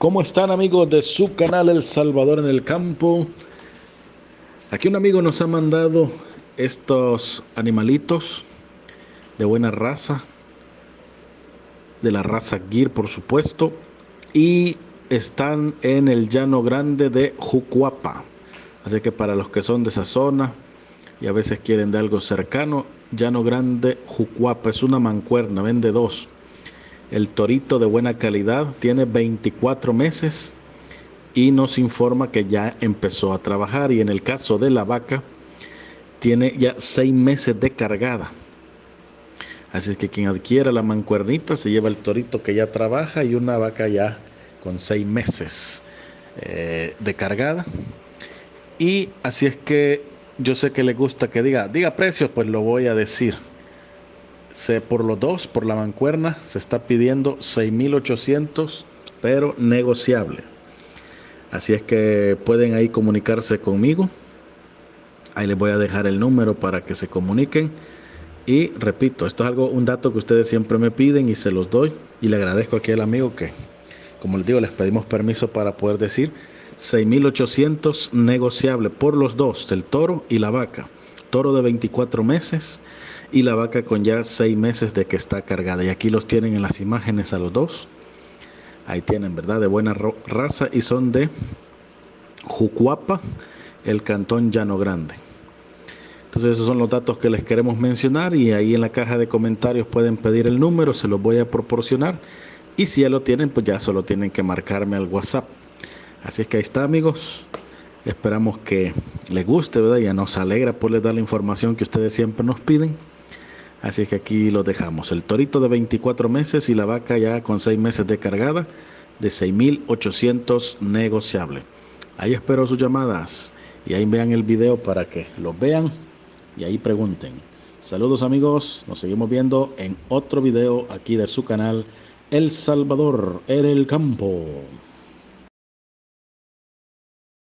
¿Cómo están, amigos de su canal El Salvador en el Campo? Aquí un amigo nos ha mandado estos animalitos de buena raza, de la raza Gyr, por supuesto, y están en el llano grande de Jucuapa. Así que para los que son de esa zona y a veces quieren de algo cercano, llano grande Jucuapa, es una mancuerna, vende dos. El torito de buena calidad, tiene 24 meses y nos informa que ya empezó a trabajar. Y en el caso de la vaca, tiene ya 6 meses de cargada. Así que quien adquiera la mancuernita se lleva el torito que ya trabaja y una vaca ya con 6 meses de cargada. Y así es que yo sé que le gusta que diga precios, pues lo voy a decir. Por los dos, por la mancuerna, se está pidiendo 6,800, pero negociable. Así es que pueden ahí comunicarse conmigo. Ahí les voy a dejar el número para que se comuniquen. Y repito, esto es un dato que ustedes siempre me piden y se los doy. Y le agradezco aquí al amigo que, como les digo, les pedimos permiso para poder decir 6,800 negociable por los dos, el toro y la vaca. Toro de 24 meses y la vaca con ya 6 meses de que está cargada. Y aquí los tienen en las imágenes a los dos. Ahí tienen, ¿verdad? De buena raza y son de Jucuapa, el cantón Llano Grande. Entonces esos son los datos que les queremos mencionar y ahí en la caja de comentarios pueden pedir el número, se los voy a proporcionar. Y si ya lo tienen, pues ya solo tienen que marcarme al WhatsApp. Así es que ahí está, amigos. Esperamos que les guste, ¿verdad? Ya nos alegra poderles dar la información que ustedes siempre nos piden. Así que aquí lo dejamos. El torito de 24 meses y la vaca ya con 6 meses de cargada, de 6,800 negociable. Ahí espero sus llamadas y ahí vean el video para que los vean y ahí pregunten. Saludos, amigos. Nos seguimos viendo en otro video aquí de su canal El Salvador en el Campo.